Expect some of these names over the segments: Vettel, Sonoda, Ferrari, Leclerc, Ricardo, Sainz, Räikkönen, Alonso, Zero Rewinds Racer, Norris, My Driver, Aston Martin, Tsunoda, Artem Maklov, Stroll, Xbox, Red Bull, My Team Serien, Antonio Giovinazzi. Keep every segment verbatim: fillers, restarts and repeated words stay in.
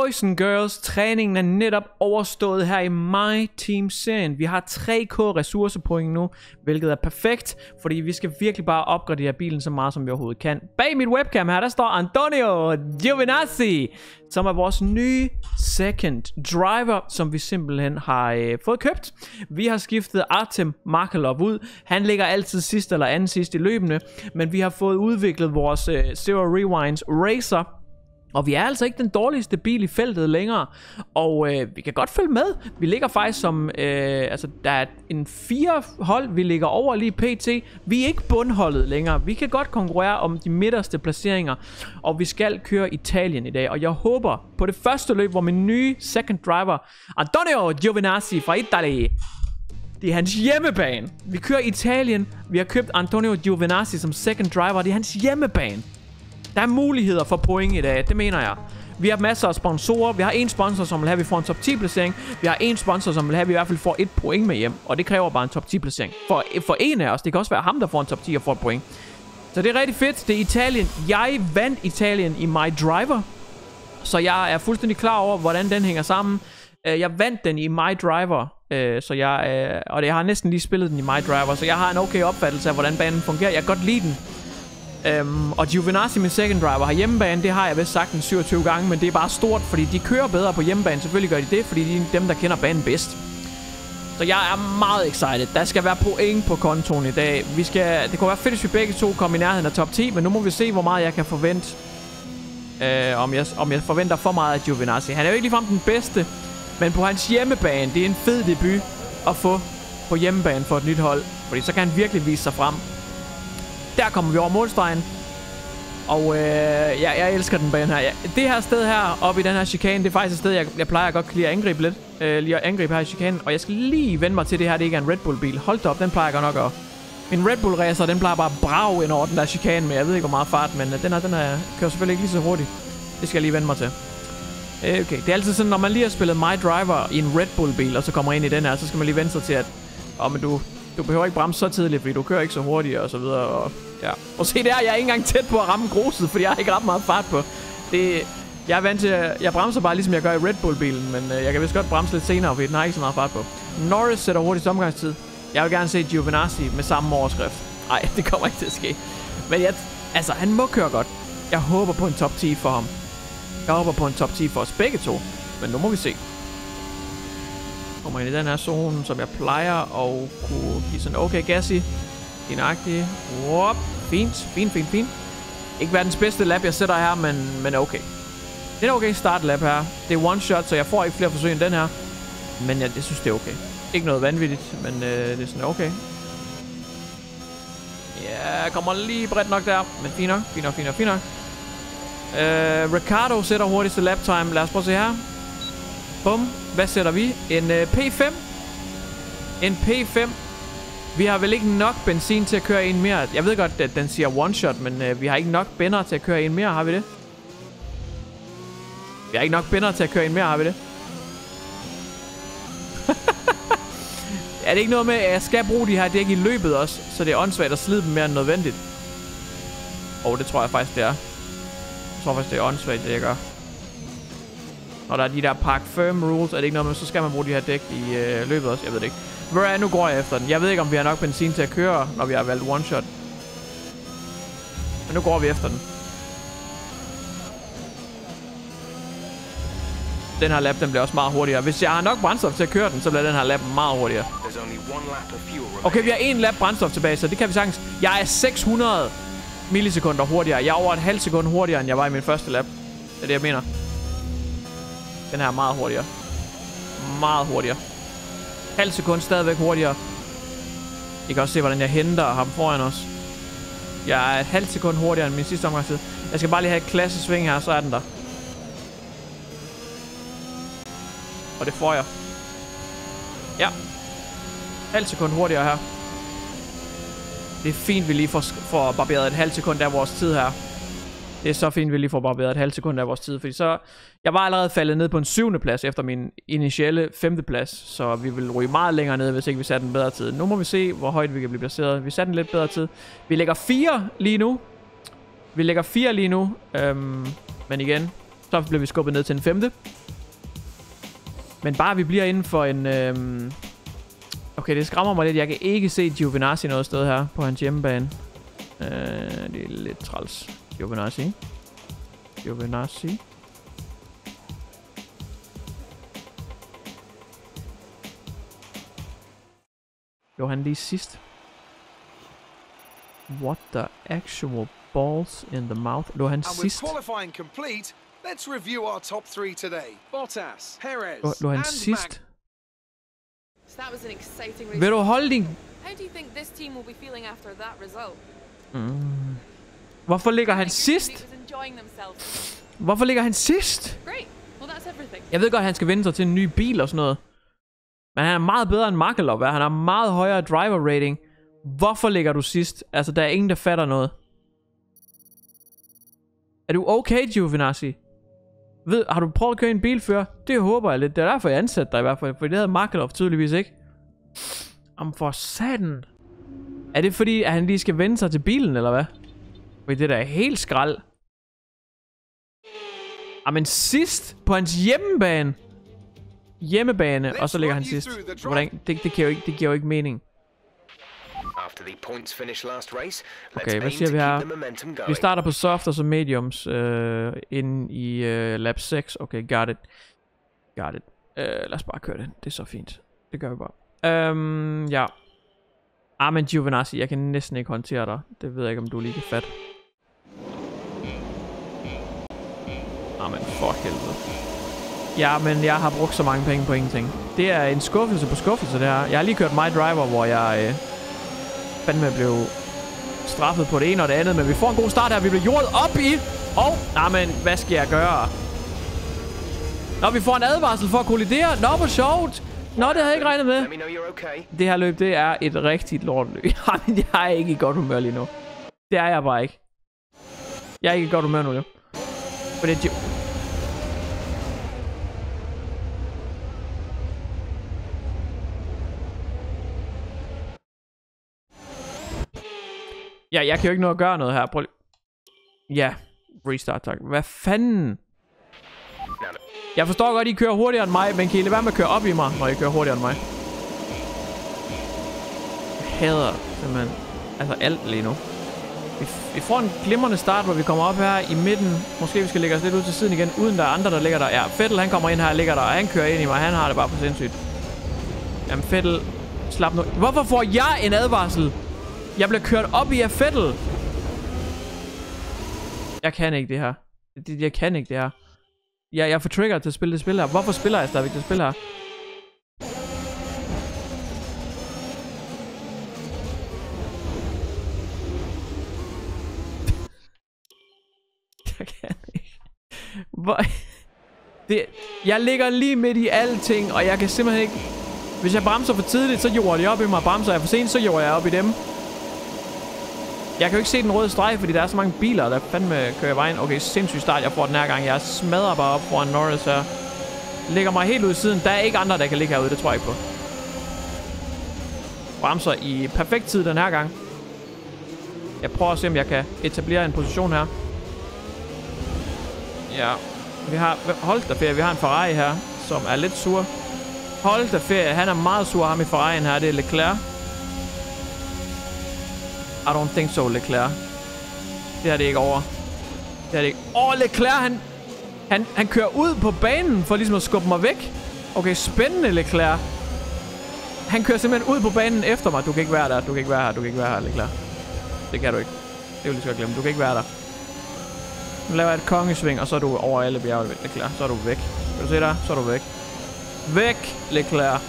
Boys and girls, træningen er netop overstået her i My Team Serien. Vi har tre k ressourcepoint nu, hvilket er perfekt, fordi vi skal virkelig bare opgradere bilen så meget som vi overhovedet kan. Bag mit webcam her, der står Antonio Giovinazzi, som er vores nye second driver, som vi simpelthen har øh, fået købt. Vi har skiftet Artem Maklov ud. Han ligger altid sidst eller anden sidst i løbende, men vi har fået udviklet vores øh, Zero Rewinds Racer. Og vi er altså ikke den dårligste bil i feltet længere. Og øh, vi kan godt følge med. Vi ligger faktisk som... Øh, altså, der er en fire hold, vi ligger over lige pt. Vi er ikke bundholdet længere. Vi kan godt konkurrere om de midterste placeringer. Og vi skal køre Italien i dag. Og jeg håber på det første løb, hvor min nye second driver, Antonio Giovinazzi fra Italien... Det er hans hjemmebane. Vi kører Italien. Vi har købt Antonio Giovinazzi som second driver. Det er hans hjemmebane. Der er muligheder for point i dag, det mener jeg. Vi har masser af sponsorer. Vi har en sponsor, som vil have, at vi får en top ti placering. Vi har en sponsor, som vil have, at vi i hvert fald får et point med hjem. Og det kræver bare en top ti placering. For, for en af os, det kan også være ham, der får en top ti og får et point. Så det er rigtig fedt. Det er Italien. Jeg vandt Italien i My Driver. Så jeg er fuldstændig klar over, hvordan den hænger sammen. Jeg vandt den i My Driver. Så jeg, og jeg har næsten lige spillet den i My Driver. Så jeg har en okay opfattelse af, hvordan banen fungerer. Jeg kan godt lide den. Um, og Giovinazzi, min second driver, har hjemmebane. Det har jeg vist sagt en syvogtyve gange, men det er bare stort, fordi de kører bedre på hjemmebane. Selvfølgelig gør de det, fordi de er dem, der kender banen bedst. Så jeg er meget excited. Der skal være point på kontoen i dag. Vi skal, det kunne være fedt, hvis vi begge to kom i nærheden af top ti, men nu må vi se, hvor meget jeg kan forvente. Uh, om, jeg, om jeg forventer for meget af Giovinazzi. Han er jo ikke ligefrem den bedste, men på hans hjemmebane, det er en fed debut at få på hjemmebane for et nyt hold. Fordi så kan han virkelig vise sig frem. Der kommer vi over målstregen. Og øh, ja, jeg elsker den bane her. Ja, det her sted her, oppe i den her chikane, det er faktisk et sted, jeg, jeg plejer godt at lide at angribe lidt. Øh, lige at angribe her i chikanen. Og jeg skal lige vende mig til det her, det ikke er en Red Bull-bil. Hold da op, den plejer jeg godt nok at... En Red Bull-racer, den plejer bare at brage ind over den der chikane med. Jeg ved ikke, hvor meget fart, men øh, den her, den her kører selvfølgelig ikke lige så hurtigt. Det skal jeg lige vende mig til. Øh, okay, det er altid sådan, når man lige har spillet My Driver i en Red Bull-bil, og så kommer ind i den her, så skal man lige vende sig til, at... Åh, men du... Du behøver ikke bremse så tidligt, fordi du kører ikke så hurtigt og så videre. Og, ja. Og se der, jeg er ikke engang tæt på at ramme gruset, fordi jeg har ikke ret meget fart på. Det, jeg er vant til, jeg bremser bare ligesom jeg gør i Red Bull-bilen, men øh, jeg kan vist godt bremse lidt senere, fordi den har ikke så meget fart på. Norris sætter hurtigst omgangstid. Jeg vil gerne se Giovinazzi med samme overskrift. Nej, det kommer ikke til at ske. Men jeg, altså, han må køre godt. Jeg håber på en top ti for ham. Jeg håber på en top ti for os begge to, men nu må vi se. Kommer ind i den her zone, som jeg plejer at kunne give sådan okay gas i. Finagtig. Wop. Fint, fint, fint, fint. Ikke verdens bedste lap, jeg sætter her, men, men okay. Det er okay startlap her. Det er one shot, så jeg får ikke flere forsøg end den her. Men jeg, jeg synes, det er okay. Ikke noget vanvittigt, men øh, det er sådan okay. Ja, jeg kommer lige bredt nok der. Men fint nok, fint nok, fint nok, fint nok. Øh, Ricardo sætter hurtigste lap time. Lad os prøve at se her. Bum. Hvad sætter vi? En øh, P fem. En P fem. Vi har vel ikke nok benzin til at køre en mere. Jeg ved godt, at den siger one shot, men øh, vi har ikke nok bender til at køre en mere. Har vi det? Vi har ikke nok bender til at køre en mere. Har vi det? Er det ikke noget med, at jeg skal bruge de her dæk i løbet også? Så det er åndssvagt at slide dem mere end nødvendigt. Og oh, det tror jeg faktisk, det er. Jeg tror faktisk, det er åndssvagt, det jeg gør. Og der er de der park firm rules. Er det ikke noget, men så skal man bruge de her dæk i øh, løbet også? Jeg ved det ikke. Hvor er nu går jeg efter den? Jeg ved ikke, om vi har nok benzin til at køre, når vi har valgt one shot. Men nu går vi efter den. Den her lap, den bliver også meget hurtigere. Hvis jeg har nok brændstof til at køre den, så bliver den her lap meget hurtigere. Okay, vi har en lap brændstof tilbage, så det kan vi sagtens. Jeg er seks hundrede millisekunder hurtigere. Jeg er over et halvt sekund hurtigere, end jeg var i min første lap. Det er det, jeg mener. Den her er meget hurtigere. Meget hurtigere. Halv sekund stadigvæk hurtigere. I kan også se, hvordan jeg henter ham foran os. Jeg er et halvt sekund hurtigere end min sidste omgangstid. Jeg skal bare lige have et klassesving her, så er den der. Og det får jeg. Ja. Halv sekund hurtigere her. Det er fint, vi lige får, får barberet et halvt sekund af vores tid her. Det er så fint, vi lige får barberet et halvt sekund af vores tid, fordi så... Jeg var allerede faldet ned på en syvende plads efter min initielle femte plads, så vi ville ryge meget længere ned, hvis ikke vi satte en bedre tid. Nu må vi se, hvor højt vi kan blive placeret. Vi satte en lidt bedre tid. Vi ligger fire lige nu. Vi ligger fire lige nu. Øhm, men igen, Så bliver vi skubbet ned til en femte. Men bare vi bliver inden for en... Øhm okay, det skræmmer mig lidt. Jeg kan ikke se Giovinazzi noget sted her på hans hjemmebane. Øh, det er lidt træls. Giovinazzi. Giovinazzi. Jo, han lige sidst. What the actual balls in the mouth. Lå han sidst. Let's review our top three today. Bottas, Perez, L and Max. That was an exciting race. Vil du holde din? How do you think this team will be feeling after that result? Mm. Hvorfor ligger han sidst? Hvorfor ligger han sidst? Great. Well, that's everything. Jeg ved godt, at han skal vende sig til en ny bil og sådan noget. Men han er meget bedre end Maklov. Han har meget højere driver rating. Hvorfor ligger du sidst? Altså, der er ingen, der fatter noget. Er du okay, Giovinazzi? Ved, har du prøvet at køre en bil før? Det håber jeg lidt. Det er derfor, jeg ansatte dig i hvert fald. For det havde Maklov tydeligvis ikke. Om for satan. Er det fordi, at han lige skal vende sig til bilen, eller hvad? Fordi det der er helt skrald. Jamen sidst på hans hjemmebane. Hjemmebane, og så ligger han sidst. Hvordan? Det, det, giver jo ikke, det giver jo ikke mening. Okay, hvad siger vi her? Vi starter på soft og så mediums øh, ind i øh, lap seks. Okay, got it. Got it. Øh, lad os bare køre det. Det er så fint. Det gør vi bare. Øhm, ja. Ah, men Giovinazzi, jeg kan næsten ikke håndtere dig. Det ved jeg ikke, om du lige kan fatte. Ah, men fuck helvede. Ja, men jeg har brugt så mange penge på ingenting. Det er en skuffelse på skuffelse, det her. Jeg har lige kørt My Driver, hvor jeg... Øh, fandme blev straffet på det ene og det andet, men vi får en god start her. Vi bliver jordet op i, og... nej, men hvad skal jeg gøre? Nå, vi får en advarsel for at kollidere. Nå, hvor sjovt. Nå, det havde jeg ikke regnet med. Det her løb, det er et rigtigt lortløb. Jamen, jeg er ikke i godt humør lige nu. Det er jeg bare ikke. Jeg er ikke i godt humør nu, jo. For det er... ja, jeg kan jo ikke nå at gøre noget her. Prøv lige... ja, restart, tak. Hvad fanden? Jeg forstår godt, I kører hurtigere end mig, men kan I lade være med at køre op i mig, når I kører hurtigere end mig? Jeg hader simpelthen altså alt lige nu. Vi, vi får en glimrende start, hvor vi kommer op her i midten. Måske vi skal lægge os lidt ud til siden igen, uden der er andre, der ligger der. Ja, Vettel, han kommer ind her og ligger der, og han kører ind i mig. Han har det bare for sindssygt. Jamen, Vettel, slap nu. Hvorfor får jeg en advarsel? Jeg bliver kørt op i af Vettel. Jeg kan ikke det her. Jeg kan ikke det her. Jeg, jeg får trigger til at spille det spil her. Hvorfor spiller jeg stadigvæk det spil her? Jeg kan ikke. Hvor... det... jeg ligger lige midt i alting, og jeg kan simpelthen ikke... hvis jeg bremser for tidligt, så jorder de op i mig. Bremser jeg for sent, så jorder jeg op i dem. Jeg kan jo ikke se den røde streg, fordi der er så mange biler, der fandme kører vejen. Okay, sindssyg start, jeg får den her gang. Jeg smadrer bare op foran Norris her. Ligger mig helt ud i siden. Der er ikke andre, der kan ligge herude, det tror jeg ikke på. Bremser i perfekt tid den her gang. Jeg prøver at se, om jeg kan etablere en position her. Ja, vi har... hold da ferie, vi har en Ferrari her, som er lidt sur. Hold da ferie, han er meget sur, ham i Ferrari'en her, det er Leclerc. I don't think so, Leclerc. Det her, det er ikke over. Det her, det er ikke... åh, Leclerc, han... Han, han kører ud på banen for ligesom at skubbe mig væk. Okay, spændende, Leclerc. Han kører simpelthen ud på banen efter mig. Du kan ikke være der, du kan ikke være her, du kan ikke være her, Leclerc. Det kan du ikke. Det vil jeg sgu glemme. Du kan ikke være der. Nu laver jeg et kongesving, og så er du over alle bjerge, Leclerc. Så er du væk. Kan du se der? Så er du væk. Væk, Leclerc.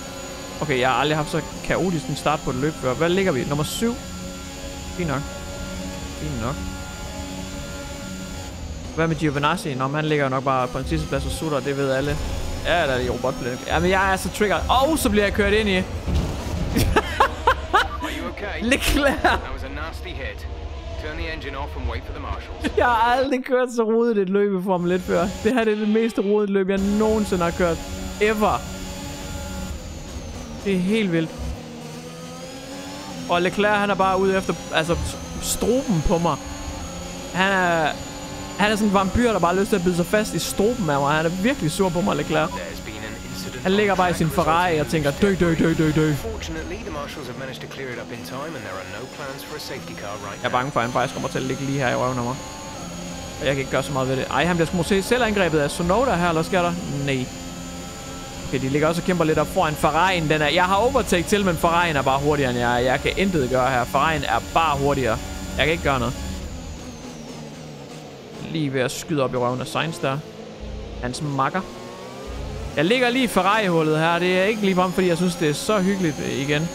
Okay, jeg har aldrig haft så kaotisk en start på et løb før. Hvad ligger vi? Nummer syv. Fint nok. Fint nok. Hvad med Giovinazzi? Nå, men han ligger jo nok bare på en sidste plads og sutter, det ved alle. Ja, der er det i robotblæk. Jamen, jeg er så triggered. Åh, oh, så bliver jeg kørt ind i. Leclerc. Jeg har aldrig kørt så rodet et løb i Formel et før. Det her det er det mest rodet løb, jeg nogensinde har kørt. Ever. Det er helt vildt. Og Leclerc, han er bare ude efter, altså, struben på mig. Han er, Han er sådan en vampyr, der bare har lyst til at bide sig fast i struben af mig. Han er virkelig sur på mig, Leclerc. Han ligger bare i sin Ferrari og tænker, dø, dø, dø, dø, dø. Jeg er bange for, at han faktisk kommer til at ligge lige her i røven af mig. Og jeg kan ikke gøre så meget ved det. Ej, han bliver sgu måske selv angrebet af Sonoda her, eller sker der? Nej. Okay, de ligger også og kæmper lidt op foran Ferrari'en. Den er, jeg har overtake til, men Ferrari'en er bare hurtigere end jeg. Jeg kan intet gøre her. Ferrari'en er bare hurtigere. Jeg kan ikke gøre noget. Lige ved at skyde op i røven af Sainz der. Hans makker. Jeg ligger lige i Ferrari-hullet her. Det er ikke ligefrem, fordi jeg synes, det er så hyggeligt igen.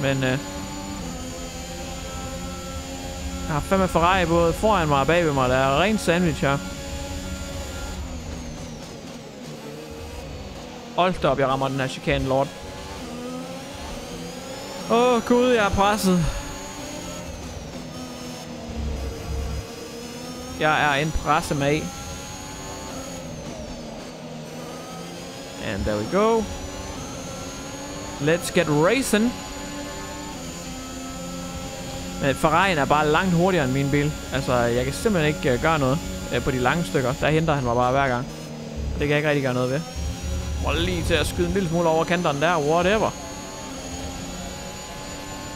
Men øh, jeg har fandme Ferrari både foran mig og bagved mig. Der er ren sandwich her. Hold da op, jeg rammer den her chikane lort. Åh, gud, jeg er presset. Jeg er en pressemag. And there we go. Let's get racing. Men Ferrari'en er bare langt hurtigere end min bil. Altså, jeg kan simpelthen ikke gøre noget på de lange stykker. Der henter han mig bare hver gang. Og det kan jeg ikke rigtig gøre noget ved. Og lige til at skyde en lille smule over kanteren der. Whatever.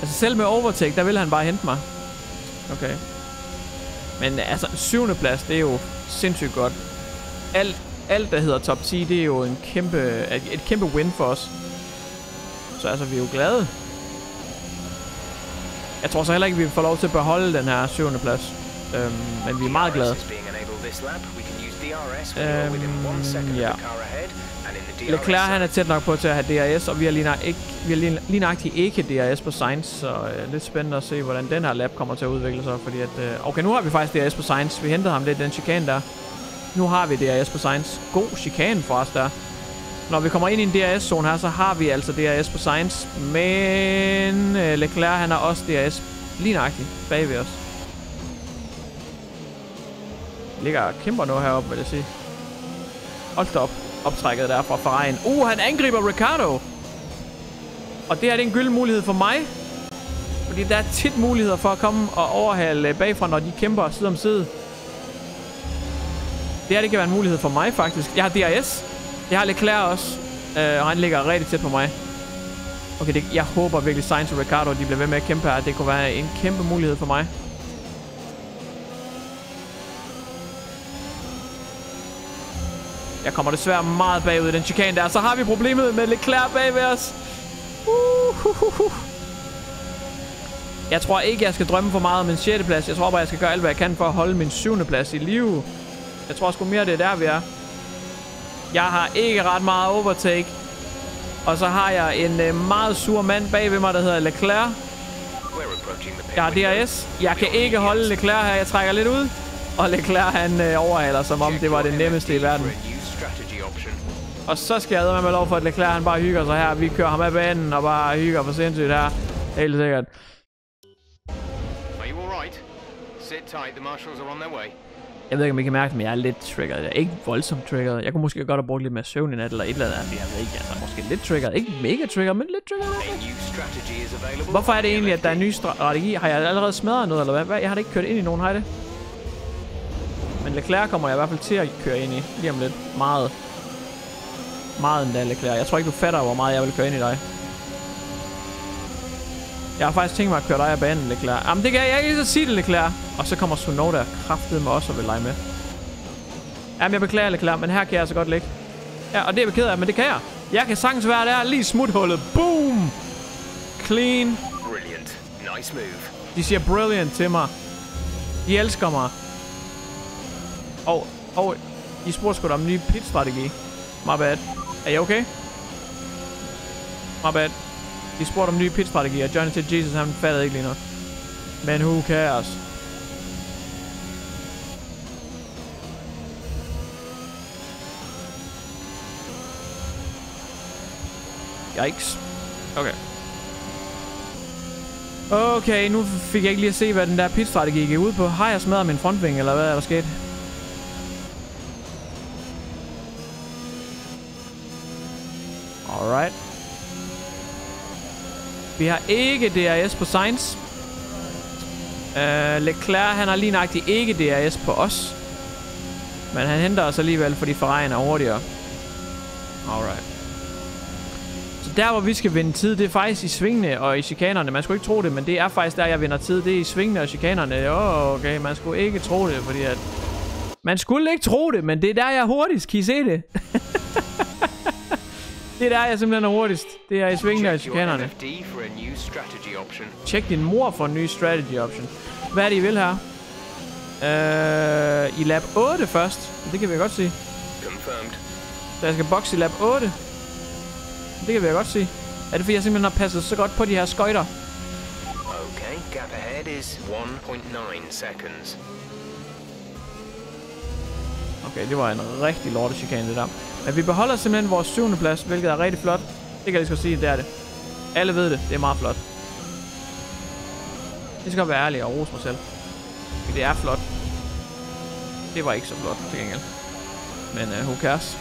Altså, selv med overtake, der vil han bare hente mig. Okay. Men altså, syvende plads, det er jo sindssygt godt. Alt, alt der hedder top ti, det er jo en kæmpe, et, et kæmpe win for os. Så altså, vi er jo glade. Jeg tror så heller ikke, vi får lov til at beholde den her syvende plads. Øhm, men vi er meget glade. Øhm, ja. Leclerc, han er tæt nok på til at have D R S, og vi har lige, nok ikke, vi har lige, lige nøjagtigt ikke D R S på Sainz, så øh, lidt spændende at se, hvordan den her lap kommer til at udvikle sig, fordi at... Øh, okay, nu har vi faktisk D R S på Sainz. Vi hentede ham lidt den chikane der. Nu har vi D R S på Sainz. God chikane for os der. Når vi kommer ind i en D R S-zone her, så har vi altså D R S på Sainz, men øh, Leclerc, han har også D R S lige nøjagtigt bag ved os. Ligger og kæmper noget heroppe, vil jeg sige. Hold da op. Optrækket der fra Ferrari'en. Uh, han angriber Ricardo. Og det her, det er en gylden mulighed for mig. Fordi der er tit muligheder for at komme og overhale bagfra, når de kæmper side om side. Det her, det kan være en mulighed for mig, faktisk. Jeg har D R S. Jeg har Leclerc også. Øh, og han ligger rigtig tæt på mig. Okay, det, jeg håber virkelig, Sainz og Ricardo, de bliver ved med at kæmpe her. Det kunne være en kæmpe mulighed for mig. Jeg kommer desværre meget bagud i den chikane der. Så har vi problemet med Leclerc bag ved os. Uh, uh, uh, uh. Jeg tror ikke, jeg skal drømme for meget om min sjette plads. Jeg tror bare, jeg skal gøre alt, hvad jeg kan for at holde min syvende plads i live. Jeg tror sgu mere, det er der, vi er. Jeg har ikke ret meget overtake. Og så har jeg en meget sur mand bag ved mig, der hedder Leclerc. Jeg har D R S. Jeg kan ikke holde Leclerc her. Jeg trækker lidt ud. Og Leclerc, han øh, overhaler, som om det var det nemmeste i verden. Og så skal jeg med med lov for, at Leclerc, han bare hygger sig her. Vi kører ham af banen og bare hygger for sindssygt her. Helt sikkert. Jeg ved ikke, om I kan mærke det, men jeg er lidt triggeret. Jeg er ikke voldsomt triggeret. Jeg kunne måske godt have brugt lidt mere søvn i nat eller et eller andet. Jeg ved ikke, altså måske lidt triggeret. Ikke mega triggeret, men lidt triggeret. Hvorfor er det egentlig, at der er en ny strategi? Har jeg allerede smadret noget, eller hvad? Jeg har da ikke kørt ind i nogen, har jeg det? Men Leclerc kommer jeg i hvert fald til at køre ind i lige om lidt. Meget. Meget endda, Leclerc. Jeg tror ikke, du fatter, hvor meget jeg vil køre ind i dig. Jeg har faktisk tænkt mig at køre dig af banen, Leclerc. Jamen, det kan jeg ikke lige så sige det, Leclerc. Og så kommer Tsunoda kraftedeme med også og vil lege med. Jamen, jeg beklager, Leclerc, men her kan jeg så godt ligge. Ja, og det er jeg ked af, men det kan jeg. Jeg kan sagtens være der. Lige smuthullet. Boom! Clean. Brilliant. Nice move. De siger brilliant til mig. De elsker mig. Og, og I spurgte sgu da om en ny pitstrategi. My bad. Er jeg okay? My bad. I spurgte om en ny pitstrategi, og Johnny til Jesus, han fattede ikke lige noget. Men who cares? Yikes. Okay. Okay, nu fik jeg ikke lige at se, hvad den der pitstrategi gik ud på. Har jeg smadret min frontving, eller hvad er der sket? Alright. Vi har ikke D R S på Sainz. Uh, Leclerc, han har lige nøjagtigt ikke D R S på os. Men han henter os alligevel, fordi Ferrari'en er hurtigere. Alright. Så der, hvor vi skal vinde tid, det er faktisk i svingene og i chikanerne. Man skulle ikke tro det, men det er faktisk der, jeg vinder tid. Det er i svingene og chikanerne. Åh, okay, man skulle ikke tro det, fordi at... Man skulle ikke tro det, men det er der, jeg er hurtigst. Kan I se det? Det er der, jeg simpelthen er hurtigst. Det er i svingene og i chikanerne. Tjek din mor for en ny strategy option. Hvad er det, I vil her? Uh, I lap otte først. Det kan vi godt sige. Confirmed. Så jeg skal bokse i lap otte. Det kan vi godt sige. Er det fordi jeg simpelthen har passet så godt på de her skøjter? Okay, gap ahead is one point nine seconds. Okay, det var en rigtig lortechikane det der. Men vi beholder simpelthen vores syvende plads, hvilket er rigtig flot. Det kan jeg lige skal sige, det er det. Alle ved det, det er meget flot. Det skal være ærlig og rose mig selv. Det er flot. Det var ikke så flot til gengæld. Men uh, who cares?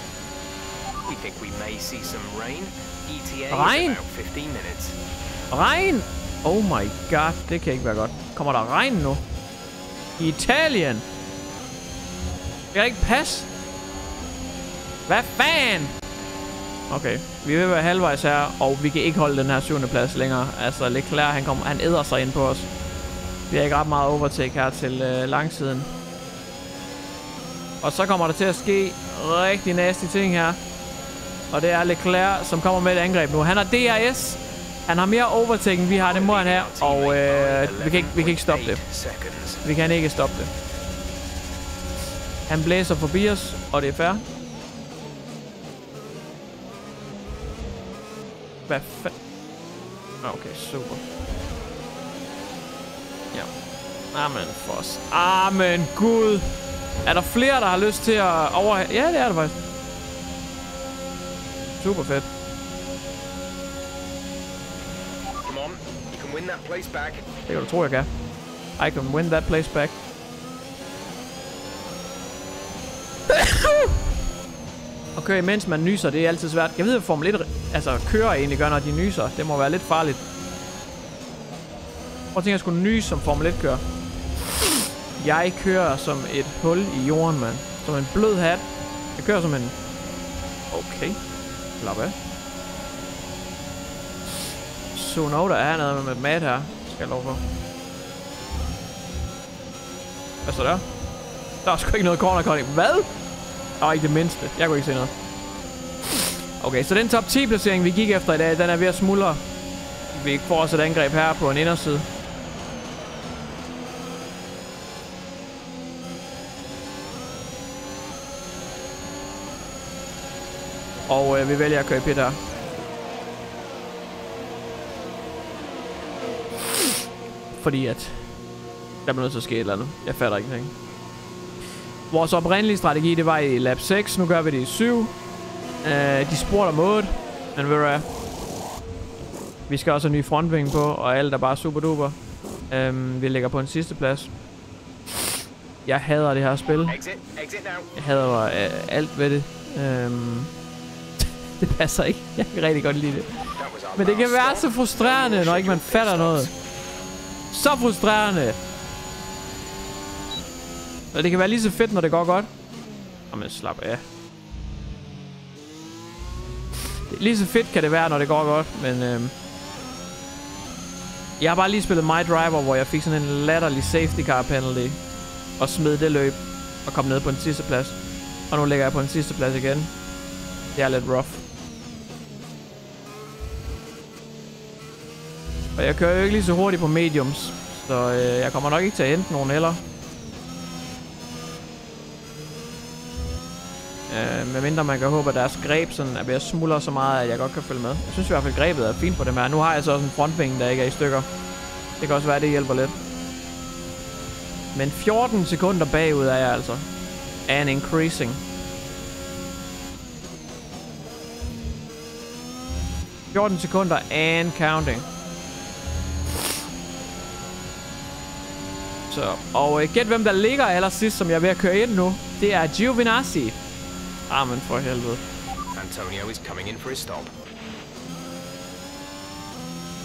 We think we may see some rain. E T A regn? fifteen minutes. Regn? Oh my god, det kan ikke være godt. Kommer der regn nu? I Italien? Det kan ikke passe. Hvad fanden? Okay, vi vil være halvvejs her, og vi kan ikke holde den her syvende plads længere. Altså Leclerc, han kommer, han æder sig ind på os. Vi har ikke ret meget overtake her til øh, langsiden. Og så kommer der til at ske rigtig nasty ting her. Og det er Leclerc, som kommer med et angreb nu. Han har D R S. Han har mere overtake, end vi har. Det må han have. Og øh, vi, kan ikke, vi kan ikke stoppe det. Vi kan ikke stoppe det. Han blæser forbi os, og det er fair. Hvad fa... Okay, super. Ja. Amen, for os. Amen, Gud. Er der flere, der har lyst til at over... Ja, det er der faktisk. Super fedt. Det kan du tro, jeg kan. I can win that place back. Okay, mens man nyser, det er altid svært. Jeg ved, at Formel et altså, kører egentlig gør, når de nyser. Det må være lidt farligt. Prøv at tænke, jeg skulle nyse som Formel et kører. Jeg kører som et hul i jorden, mand. Som en blød hat. Jeg kører som en... Okay. Slap af. Sonoda er hernede med mat her. Skal jeg lov for. Hvad så der? Der er sgu ikke noget corner cutting. Hvad? Åh, ikke det mindste. Jeg kunne ikke se noget. Okay, så den top ti placering, vi gik efter i dag, den er ved at smuldre. Vi får også et angreb her på en inderside. Og øh, vi vælger at køre i pit her. Fordi at... Der bliver nødt til at ske et eller andet. Jeg fatter ingenting. Vores oprindelige strategi, det var i lap seks. Nu gør vi det i syv. Uh, de spurgte om otte. Men ved du hvad? Vi skal også have en ny frontving på. Og alt er bare super duper. Um, vi ligger på en sidste plads. Jeg hader det her spil. Jeg hader uh, alt ved det. Um, Det passer ikke. Jeg kan rigtig godt lide det. Men det kan være så frustrerende, når ikke man fatter noget. Så frustrerende! Og det kan være lige så fedt, når det går godt. Jamen, slap af. Lige så fedt kan det være, når det går godt, men... Øhm, jeg har bare lige spillet My Driver, hvor jeg fik sådan en latterlig safety car penalty. Og smed det løb. Og kom ned på en sidste plads. Og nu ligger jeg på en sidste plads igen. Det er lidt rough. Og jeg kører jo ikke lige så hurtigt på mediums, så øh, jeg kommer nok ikke til at hente nogen heller. Øh, medmindre man kan håbe, at deres greb sådan er ved at smuldre så meget, at jeg godt kan følge med. Jeg synes i hvert fald, grebet er fint på dem her. Nu har jeg så også en frontving, der ikke er i stykker. Det kan også være, at det hjælper lidt. Men fjorten sekunder bagud er jeg altså. And increasing. fjorten sekunder and counting. Så, og gæt hvem der ligger allersidst, som jeg er ved at køre ind nu. Det er Giovinazzi. Amen for helvede. Antonio is coming in for a stop.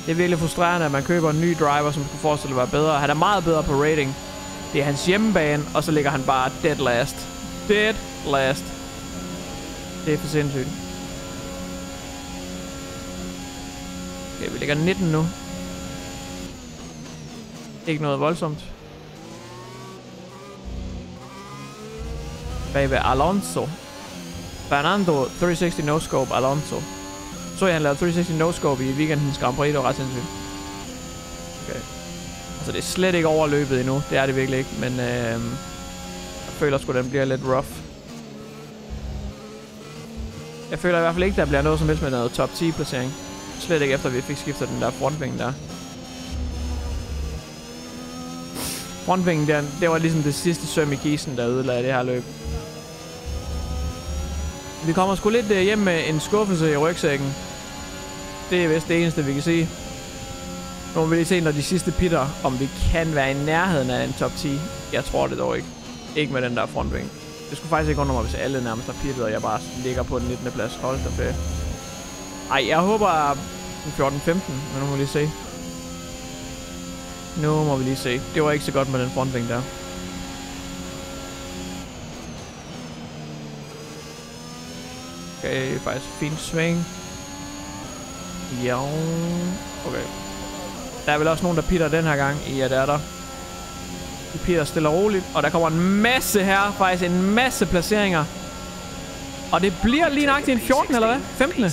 Det er virkelig frustrerende, at man køber en ny driver, som skulle forestille at være bedre. Han er meget bedre på rating. Det er hans hjemmebane, og så ligger han bare dead last. Dead last. Det er for sindssygt. Okay, vi ligger nitten nu. Ikke noget voldsomt. Bagved Alonso. Fernando, tre hundrede og tres no-scope Alonso. Så jeg, han lavede tre hundrede og tres no-scope i weekendens Grand Prix, det var ret sindssygt. Okay. Altså, det er slet ikke overløbet endnu. Det er det virkelig ikke, men øh, jeg føler sgu, den bliver lidt rough. Jeg føler i hvert fald ikke, der bliver noget som helst med noget top ti-placering. Slet ikke efter, vi fik skiftet den der frontving der. Frontvingen der, det var ligesom det sidste søm i kisen, der ødelagde det her løb. Vi kommer sgu lidt hjem med en skuffelse i rygsækken. Det er vist det eneste, vi kan sige. Nu må vi lige se, når de sidste pitter, om vi kan være i nærheden af en top ti. Jeg tror det dog ikke. Ikke med den der frontving. Det skulle faktisk ikke undre mig, hvis alle nærmest har pittet, og jeg bare ligger på den nittende plads. Hold da fedt. Ej, jeg håber fjorten femten, men nu må vi lige se. Nu må vi lige se. Det var ikke så godt med den frontving der. Okay, faktisk fint sving. Ja, okay. Der er vel også nogen, der pitter den her gang. Ja, det er der. De pitter stille og roligt. Og der kommer en masse her. Faktisk en masse placeringer. Og det bliver lige nok en fjortende eller hvad? femtende.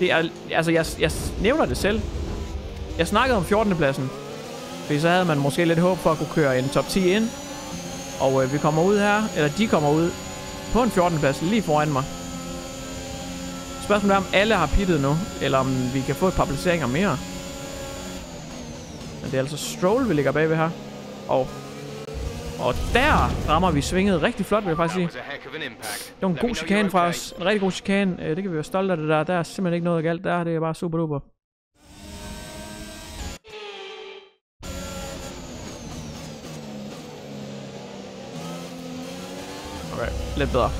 Det er... Altså, jeg, jeg nævner det selv. Jeg snakkede om fjortende pladsen. Fordi så havde man måske lidt håb for at kunne køre en top ti ind. Og øh, vi kommer ud her. Eller de kommer ud. På en fjortende plads lige foran mig. Spørgsmålet er, om alle har pittet nu, eller om vi kan få et par placeringer mere. Men det er altså Stroll, vi ligger bagved her. Og, og der rammer vi svinget rigtig flot, vil jeg faktisk sige. Det var en god chikane fra os. En rigtig god chikane. Det kan vi være stolte af det der. Der er simpelthen ikke noget galt der. Det er bare super duper. Okay, lidt bedre.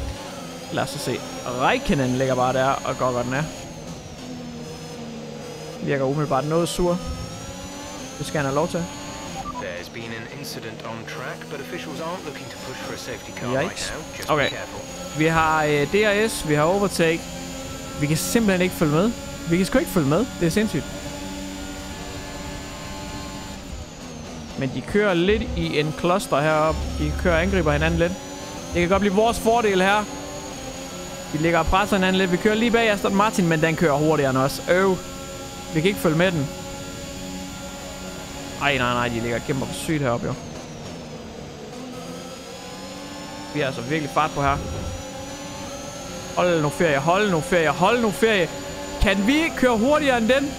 Lad os se. Räikkönen ligger bare der og går godt den af. Virker umiddelbart noget sur. Det skal han have lov til. Yikes. Okay. Vi har øh, D R S, vi har overtake. Vi kan simpelthen ikke følge med. Vi kan sgu ikke følge med. Det er sindssygt. Men de kører lidt i en cluster heroppe. De kører og angriber hinanden lidt. Det kan godt blive vores fordel her. Vi ligger og presser hinanden lidt. Vi kører lige bag Aston Martin, men den kører hurtigere end os. Øv. Vi kan ikke følge med den. Ej, nej, nej. De ligger og kæmper for sygt heroppe, jo. Vi har altså virkelig fart på her. Hold nu ferie. Hold nu ferie. Hold nu ferie. Kan vi ikke køre hurtigere end den?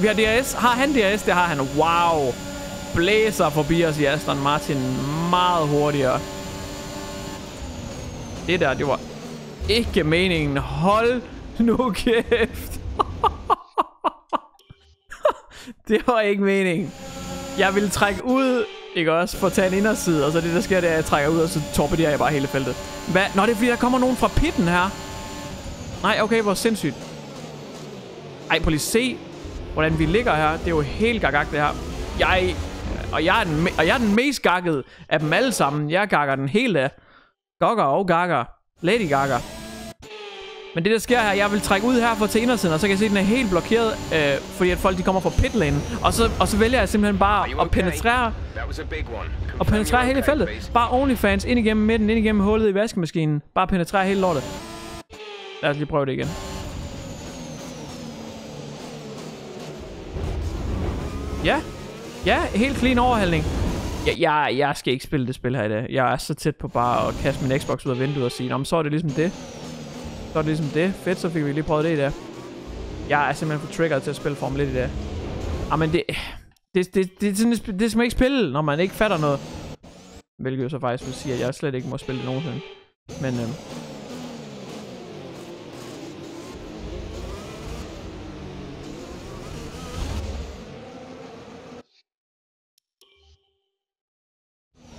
Vi har D R S. Har han D R S? Det har han. Wow. Blæser forbi os i Aston Martin meget hurtigere. Det der, det var ikke meningen. Hold nu kæft. Det var ikke meningen. Jeg ville trække ud, ikke også, for at tage en inderside. Og så det der sker, det er, at jeg trækker ud, og så torpederer jeg bare hele feltet. Hvad? Nå, det er fordi, der kommer nogen fra pitten her. Nej, okay, hvor sindssygt. Ej, prøv lige se, hvordan vi ligger her. Det er jo helt gagagt, det her. Jeg... Og jeg, er den, og jeg er den mest gakkede af dem alle sammen. Jeg gakker den hele af. Gokker og gakker. Lady gakker. Men det der sker her, jeg vil trække ud her for til indersiden, og så kan jeg se, at den er helt blokeret, øh, fordi at folk de kommer fra pitlane. Og så, og så vælger jeg simpelthen bare at penetrere, og penetrere hele feltet. Bare OnlyFans ind igennem midten, ind igennem hullet i vaskemaskinen. Bare penetrere hele lortet. Lad os lige prøve det igen. Ja. Ja, helt clean overhaling. Jeg, jeg, jeg skal ikke spille det spil her i dag. Jeg er så tæt på bare at kaste min Xbox ud af vinduet og sige, nå, men så er det ligesom det. Så er det ligesom det. Fedt, så fik vi lige prøvet det i dag. Jeg er simpelthen for triggeret til at spille Formel et i dag. Jamen, det, det, det, det, det, det, det skal man ikke spille, når man ikke fatter noget. Hvilket jo så faktisk vil sige, at jeg slet ikke må spille det nogensinde. Men... Øhm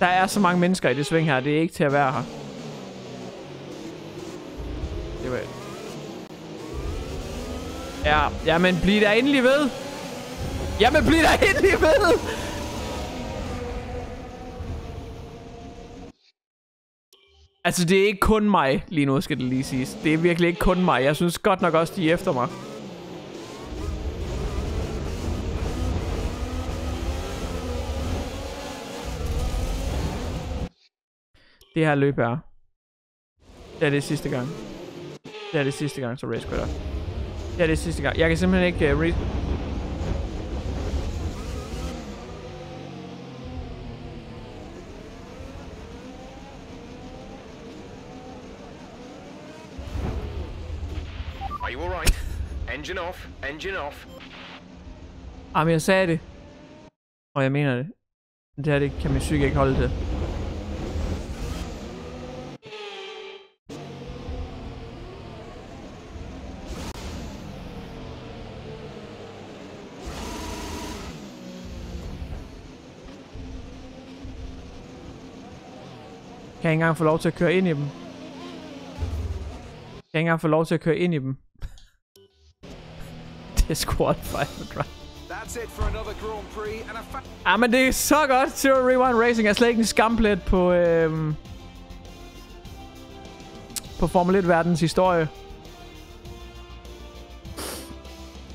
Der er så mange mennesker i det sving her, det er ikke til at være her. Det var... Ja, jamen bliv der endelig ved. Jamen bliv der endelig ved. Altså, det er ikke kun mig lige nu, skal det lige siges. Det er virkelig ikke kun mig. Jeg synes godt nok også, de er efter mig. Det her løb her. Det er det sidste gang. Det er det sidste gang, så race quitter. Det er det sidste gang. Jeg kan simpelthen ikke uh, race... Engine off, engine off. Jamen, jeg sagde det. Og jeg mener det. Det her, det kan min psyke ikke holde til. Kan jeg ikke engang få lov til at køre ind i dem? Kan jeg ikke engang få lov til at køre ind i dem? Squad five. That's it for another Grand Prix and a ah, men det er så godt. Zero Rewind Racing er slet ikke en skamplet på øhm, på Formel et verdens historie.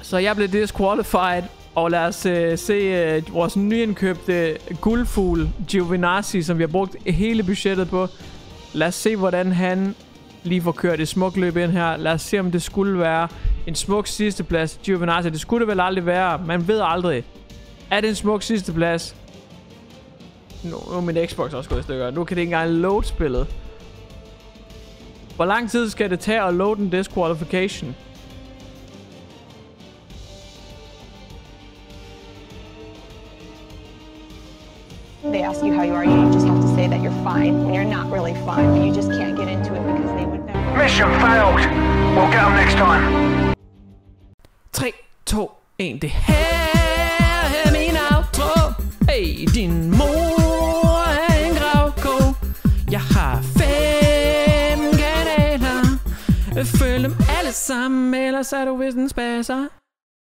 Så jeg blev disqualified, og lad os øh, se øh, vores nyindkøbte guldfugl Giovinazzi, som vi har brugt hele budgettet på. Lad os se, hvordan han lige får kørt et smukt løb ind her. Lad os se, om det skulle være en smuk sidsteplads. Giovinazzi, det skulle det vel aldrig være. Man ved aldrig. Er det en smuk sidsteplads? Nu er min Xbox også gået i stykker. Nu kan det ikke engang load spillet. Hvor lang tid skal det tage at load en disqualification? They ask you how you are, you just have to say that you're fine. And you're not really fine, but you just can't get into it because they would never... Mission failed. We'll get them next time. tre, to, en, det her er min outro. Hey, din mor er en gravko. Jeg har fem kanaler. Følg dem alle sammen, ellers er du vist en spasser.